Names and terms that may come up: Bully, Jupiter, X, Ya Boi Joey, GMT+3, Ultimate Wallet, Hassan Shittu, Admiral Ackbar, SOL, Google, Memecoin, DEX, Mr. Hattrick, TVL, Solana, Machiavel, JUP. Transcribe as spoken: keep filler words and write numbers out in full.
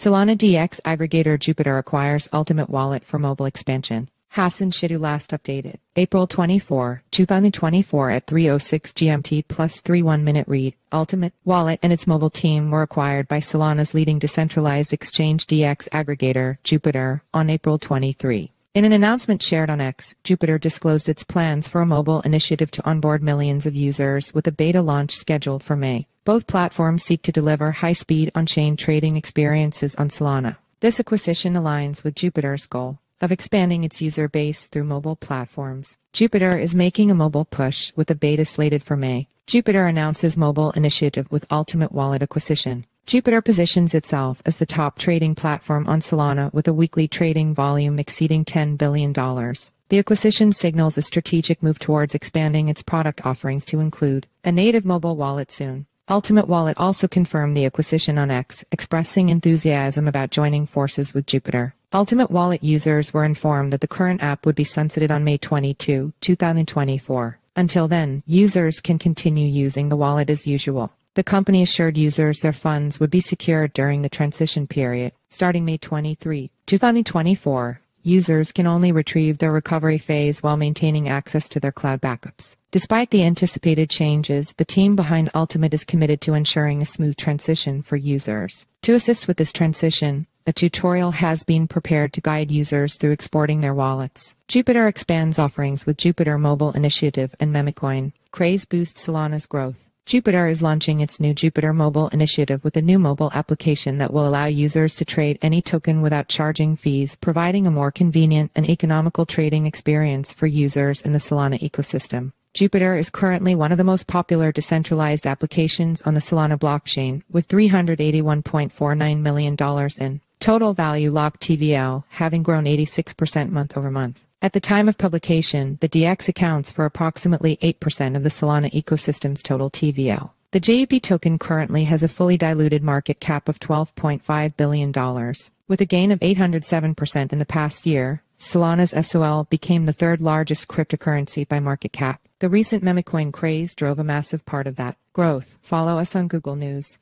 Solana D E X aggregator Jupiter acquires Ultimate Wallet for mobile expansion. Hassan Shittu last updated April twenty-fourth, two thousand twenty-four at three oh six G M T plus three. One minute read. Ultimate Wallet and its mobile team were acquired by Solana's leading decentralized exchange D E X aggregator Jupiter on April twenty-third. In an announcement shared on X, Jupiter disclosed its plans for a mobile initiative to onboard millions of users with a beta launch scheduled for May. Both platforms seek to deliver high-speed on-chain trading experiences on Solana. This acquisition aligns with Jupiter's goal of expanding its user base through mobile platforms. Jupiter is making a mobile push with a beta slated for May. Jupiter announces mobile initiative with Ultimate Wallet acquisition. Jupiter positions itself as the top trading platform on Solana with a weekly trading volume exceeding ten billion dollars. The acquisition signals a strategic move towards expanding its product offerings to include a native mobile wallet soon. Ultimate Wallet also confirmed the acquisition on X, expressing enthusiasm about joining forces with Jupiter. Ultimate Wallet users were informed that the current app would be sunsetted on May twenty-second, two thousand twenty-four. Until then, users can continue using the wallet as usual. The company assured users their funds would be secured during the transition period. Starting May twenty-third, two thousand twenty-four, users can only retrieve their recovery phase while maintaining access to their cloud backups. Despite the anticipated changes, the team behind Ultimate is committed to ensuring a smooth transition for users. To assist with this transition, a tutorial has been prepared to guide users through exporting their wallets. Jupiter expands offerings with Jupiter Mobile Initiative and Memecoin. Craze boosts Solana's growth. Jupiter is launching its new Jupiter Mobile Initiative with a new mobile application that will allow users to trade any token without charging fees, providing a more convenient and economical trading experience for users in the Solana ecosystem. Jupiter is currently one of the most popular decentralized applications on the Solana blockchain, with three hundred eighty-one point four nine million dollars in total value locked T V L, having grown eighty-six percent month over month. At the time of publication, the D E X accounts for approximately eight percent of the Solana ecosystem's total T V L. The J U P token currently has a fully diluted market cap of twelve point five billion dollars. With a gain of eight hundred seven percent in the past year, Solana's S O L became the third largest cryptocurrency by market cap. The recent memecoin craze drove a massive part of that growth. Follow us on Google News.